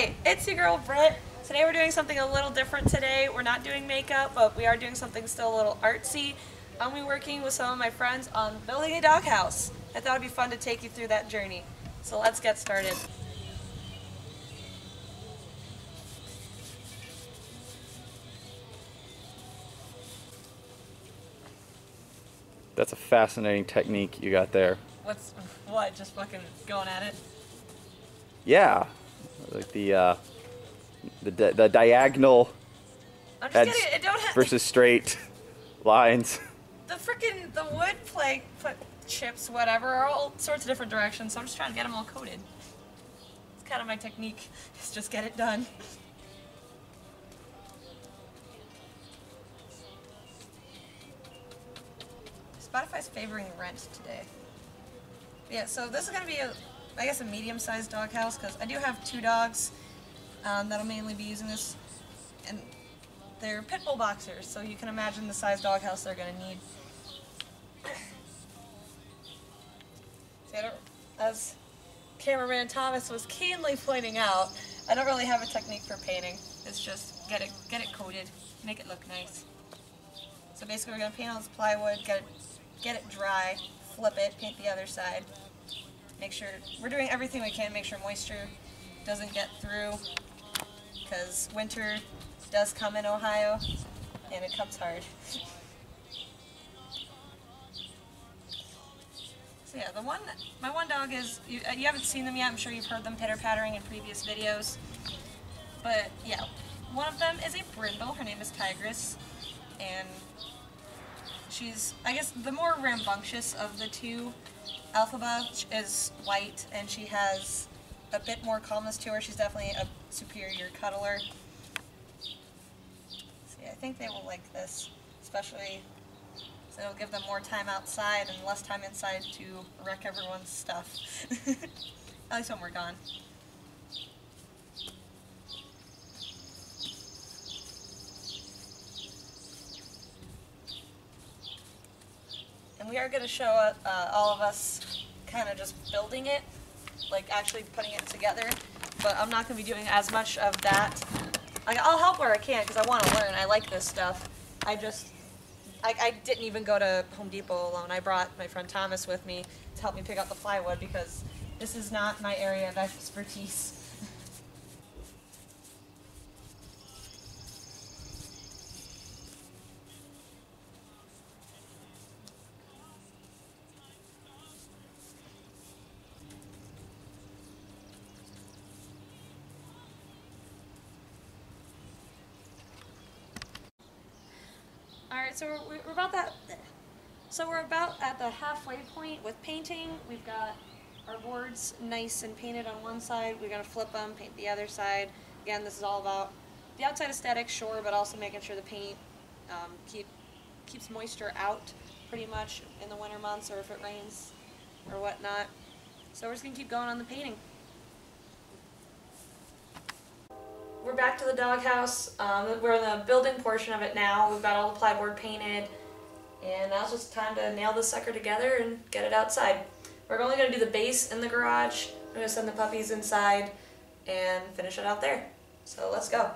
Hi, it's your girl Britt. Today we're doing something a little different today. We're not doing makeup, but we are doing something still a little artsy. I'm going to be working with some of my friends on building a doghouse. I thought it would be fun to take you through that journey. So let's get started. That's a fascinating technique you got there. What, just fucking going at it? Yeah, like the diagonal I'm just kidding, it don't have versus straight lines. The frickin' the wood plank chips, whatever, are all sorts of different directions, so I'm just trying to get them all coated. It's kind of my technique, is just get it done. Spotify's favoring rent today. Yeah, so this is going to be, I guess, a medium-sized doghouse, because I do have two dogs that'll mainly be using this, and they're pit bull boxers, so you can imagine the size doghouse they're going to need. See, as cameraman Thomas was keenly pointing out, I don't really have a technique for painting. It's just get it coated, make it look nice. So basically, we're going to paint on this plywood, get it dry, flip it, paint the other side. Make sure we're doing everything we can, make sure moisture doesn't get through, because winter does come in Ohio and it comes hard. So yeah, my one dog is, you haven't seen them yet, I'm sure you've heard them pitter-pattering in previous videos, but yeah, one of them is a brindle, her name is Tigress, and she's, I guess, the more rambunctious of the two. Elphaba is white, and she has a bit more calmness to her. She's definitely a superior cuddler. See, I think they will like this, especially so it'll give them more time outside and less time inside to wreck everyone's stuff. At least when we're gone. We are going to show all of us kind of just building it, like actually putting it together, but I'm not going to be doing as much of that. I'll help where I can because I want to learn. I like this stuff. I didn't even go to Home Depot alone. I brought my friend Thomas with me to help me pick out the plywood because this is not my area of expertise. Alright, so we're about at the halfway point with painting. We've got our boards nice and painted on one side. We're going to flip them, paint the other side. Again, this is all about the outside aesthetic, sure, but also making sure the paint keeps moisture out pretty much in the winter months or if it rains or whatnot. So we're just going to keep going on the painting. We're back to the doghouse. We're in the building portion of it now. We've got all the plywood painted, and now it's just time to nail this sucker together and get it outside. We're only going to do the base in the garage. I'm going to send the puppies inside and finish it out there. So let's go.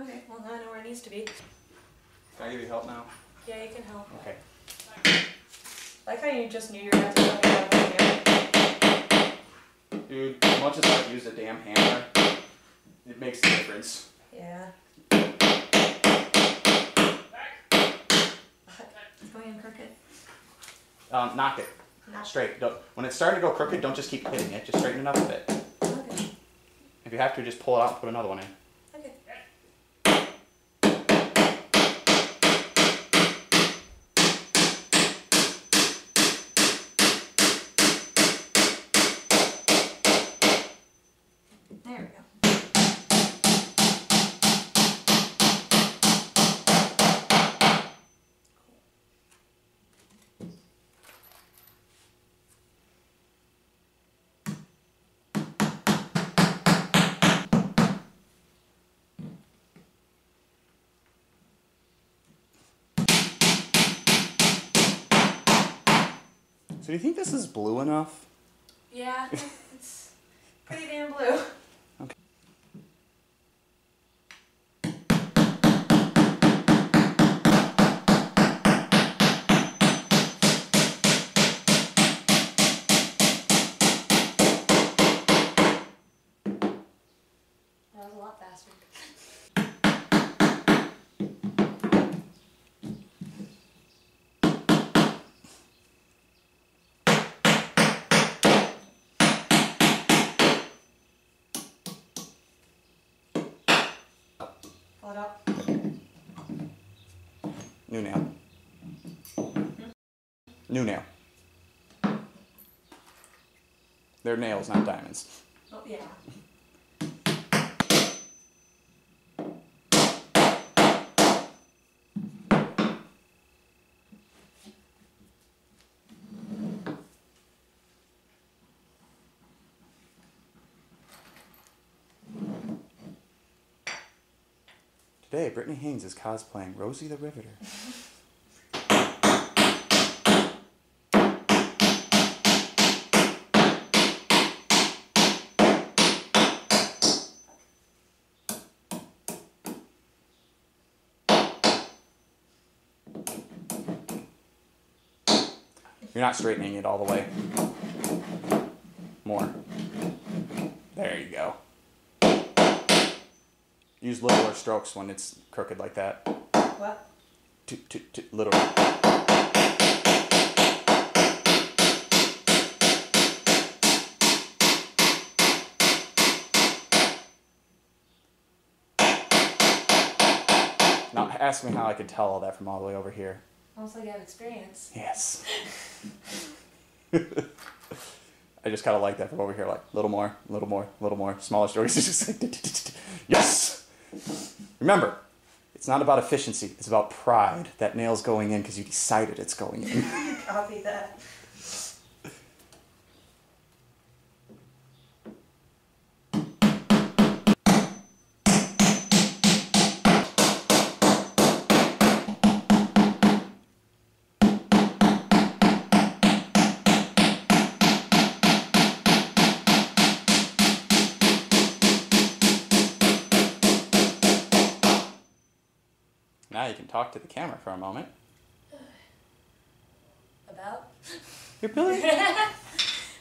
Okay, well now I know where it needs to be. Can I give you help now? Yeah, you can help. Okay. I like how you just knew you were going to have to. Dude, as much as I've used a damn hammer, it makes a difference. Yeah. It's going in crooked. Knock it. Knock. Straight. Don't, when it's starting to go crooked, don't just keep hitting it. Just straighten it up a bit. Okay. If you have to, just pull it out and put another one in. Do you think this is blue enough? Yeah, it's pretty damn blue. Okay. That was a lot faster. Pull it up. New nail. New nail. They're nails, not diamonds. Oh, yeah. Today, Brittany Haynes is cosplaying Rosie the Riveter. You're not straightening it all the way. More. There you go. Use littler strokes when it's crooked like that. What? Little. Now ask me how I could tell all that from all the way over here. Almost like I have experience. Yes. I just kind of like that from over here, like little more, little more, little more, smaller strokes. Just like yes. Remember, it's not about efficiency, it's about pride. That nail's going in because you decided it's going in. Copy that. Now you can talk to the camera for a moment. About? Your pillow?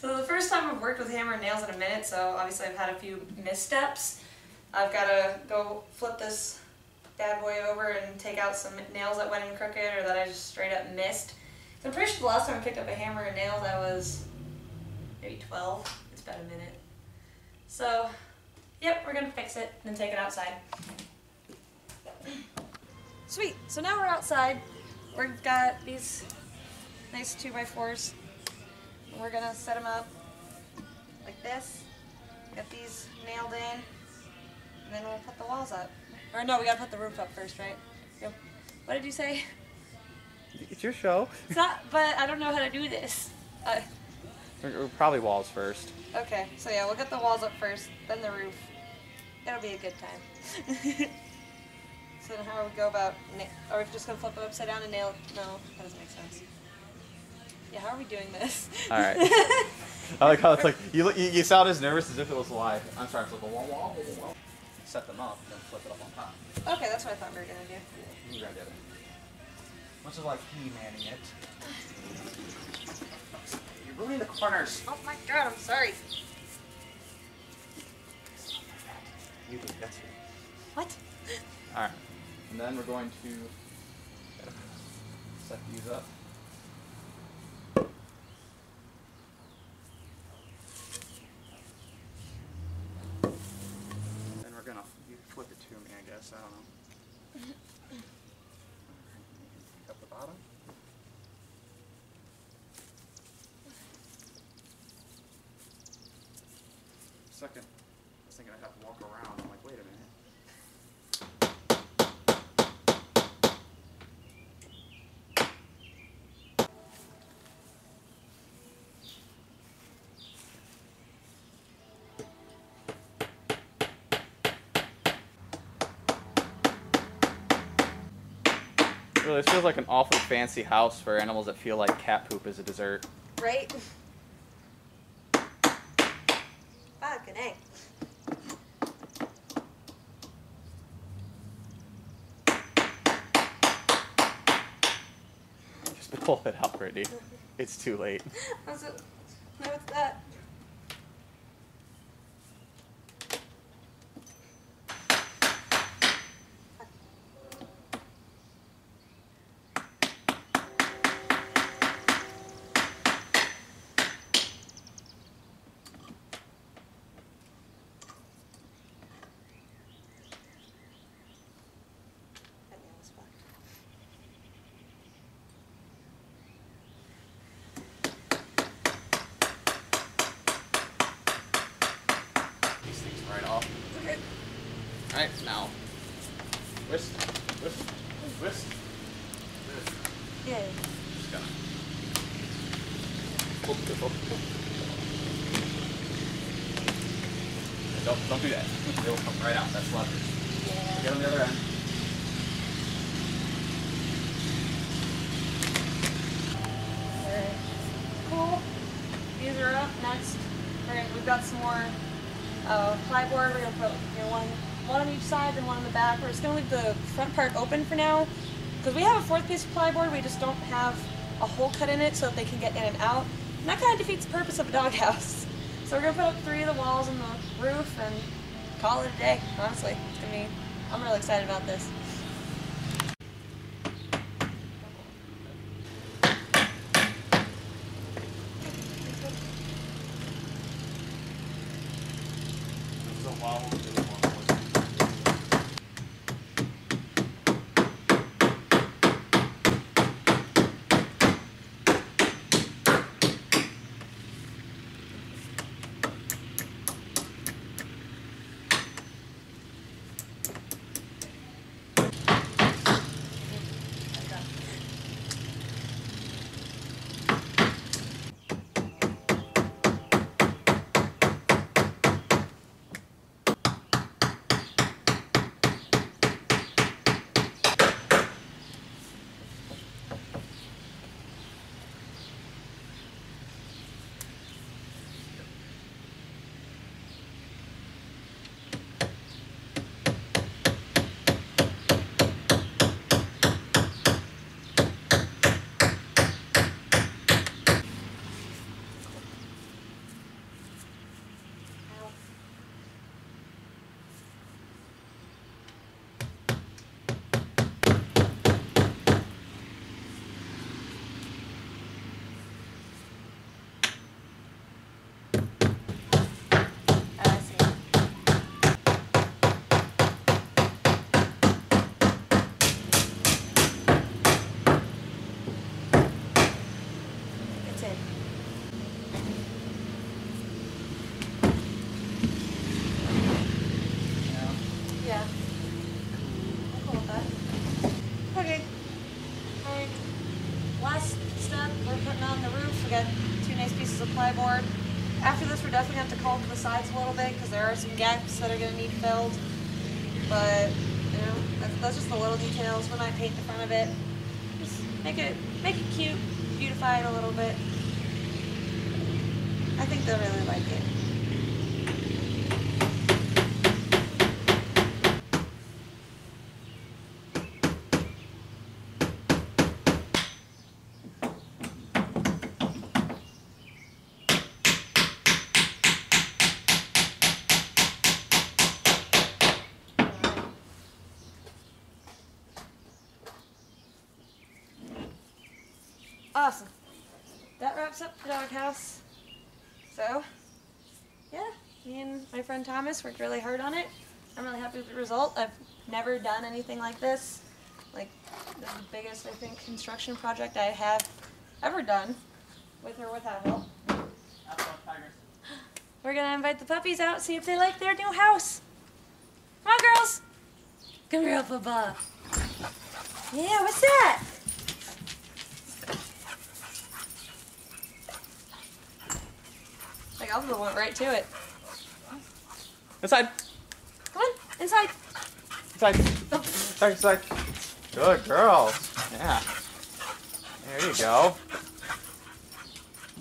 So the first time I've worked with hammer and nails in a minute, so obviously I've had a few missteps. I've got to go flip this bad boy over and take out some nails that went in crooked or that I just straight up missed. So I'm pretty sure the last time I picked up a hammer and nails I was maybe 12. It's been a minute. So, yep, we're going to fix it and then take it outside. Sweet, so now we're outside. We've got these nice 2x4s. We're gonna set them up like this. Get these nailed in, and then we'll put the walls up. Or no, we gotta put the roof up first, right? Yep. What did you say? It's your show. It's not, but I don't know how to do this. Probably walls first. Okay, so yeah, we'll get the walls up first, then the roof. It'll be a good time. So then how do we go about, are we just going to flip it upside down and nail it? No, that doesn't make sense. Yeah, how are we doing this? All right. I like how it's like, you sound as nervous as if it was live. I'm sorry, flip a wall. Set them up, then flip it up on top. Okay, that's what I thought we were going to do. You grabbed it. Much like He-Manning it. You're ruining the corners. Oh my god, I'm sorry. You think that's it. What? All right. And then we're going to set these up. And we're going to flip it to me, I guess. I don't know. Pick up the bottom. Second, I was thinking I'd have to walk around. I'm like, wait a minute. This feels like an awful fancy house for animals that feel like cat poop is a dessert. right? Fucking A. Just pull it out, Brittany. It's too late. Also, no, it's that. Alright, now. Whisk, whisk, whisk, whisk. Yeah. Just gonna. Don't do that. They will come right out. That's leverage. Yeah. Get on the other end. Alright. Cool. These are up. Next, we've got some more plyboard. We're gonna put one on each side, then one on the back. We're just going to leave the front part open for now because we have a fourth piece of plyboard. We just don't have a hole cut in it so that they can get in and out. And that kind of defeats the purpose of a doghouse. So we're going to put up three of the walls and the roof and call it a day, honestly. It's going to be, I'm really excited about this. Plyboard. After this, we're definitely going to have to caulk the sides a little bit because there are some gaps that are going to need filled. But you know, that's just the little details. We might paint the front of it. Just make it cute, beautify it a little bit. I think they'll really like it. Awesome. That wraps up the doghouse. So, yeah, me and my friend Thomas worked really hard on it. I'm really happy with the result. I've never done anything like this. Like, this is the biggest, I think, construction project I have ever done, with or without help. We're going to invite the puppies out, see if they like their new house. Come on, girls. Come here, Elphaba. Yeah, what's that? Like, Elphaba went right to it. Inside. Come on, inside. Inside. Oh. Inside, inside. Good girl. Yeah. There you go.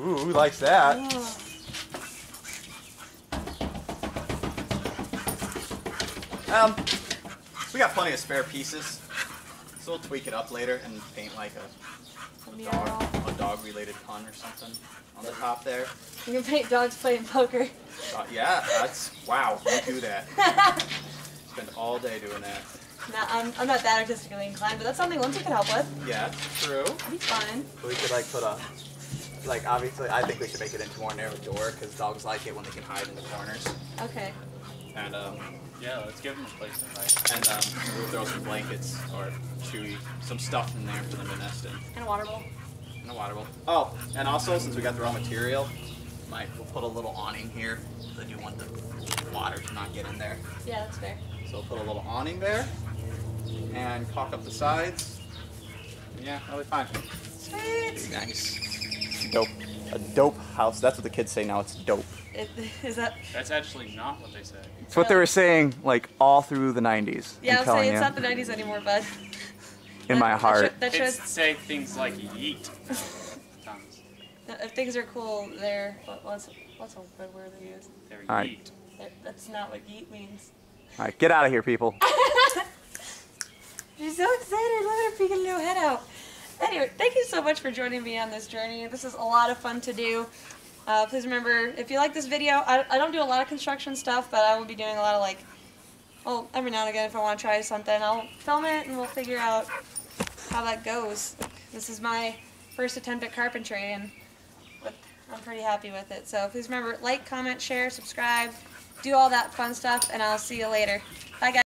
Ooh, who likes that? Yeah. We got plenty of spare pieces, so we'll tweak it up later and paint like a dog related pun or something on the top there. You can paint dogs playing poker. Yeah, that's, wow, we do that. Spend all day doing that. No, I'm not that artistically inclined, but that's something Lindsay could help with. Yeah, true. That'd be fun. We could like put a, like obviously I think we should make it into more narrow door because dogs like it when they can hide in the corners. Okay. And yeah, let's give them a place to hide. And we'll throw some blankets or chewy, some stuff in there for them to nest in. And a water bowl. And a water bowl. Oh, and also since we got the raw material, we'll put a little awning here because I do want the water to not get in there. Yeah, that's fair. So we'll put a little awning there and caulk up the sides. Yeah, that'll be fine. Sweet. Nice. Dope. A dope house. That's what the kids say now. It's dope. That's actually not what they say. It's what they were saying like all through the 90s. Yeah, I'll say it's not the 90s anymore, bud. In my heart. Kids say things like yeet. Thomas. If things are cool, they're... What's a good word they use? They're yeet. That's not what yeet means. All right, get out of here, people. She's so excited. Look at her peeking her head out. Anyway, thank you so much for joining me on this journey. This is a lot of fun to do. Please remember, if you like this video, I don't do a lot of construction stuff, but I will be doing a lot of like, well, every now and again if I want to try something, I'll film it and we'll figure out how that goes. This is my first attempt at carpentry and I'm pretty happy with it. So please remember, like, comment, share, subscribe, do all that fun stuff, and I'll see you later. Bye guys.